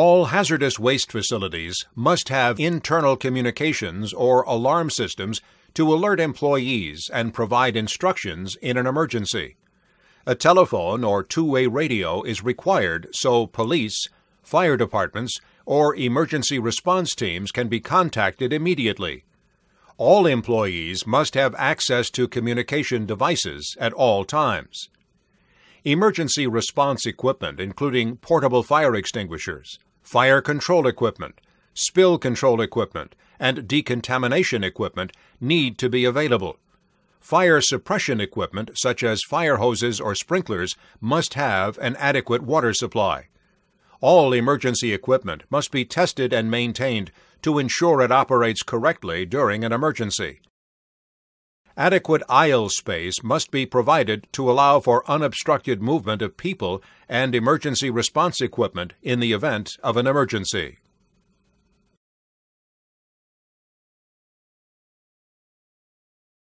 All hazardous waste facilities must have internal communications or alarm systems to alert employees and provide instructions in an emergency. A telephone or two-way radio is required so police, fire departments, or emergency response teams can be contacted immediately. All employees must have access to communication devices at all times. Emergency response equipment, including portable fire extinguishers, fire control equipment, spill control equipment, and decontamination equipment need to be available. Fire suppression equipment, such as fire hoses or sprinklers, must have an adequate water supply. All emergency equipment must be tested and maintained to ensure it operates correctly during an emergency. Adequate aisle space must be provided to allow for unobstructed movement of people and emergency response equipment in the event of an emergency.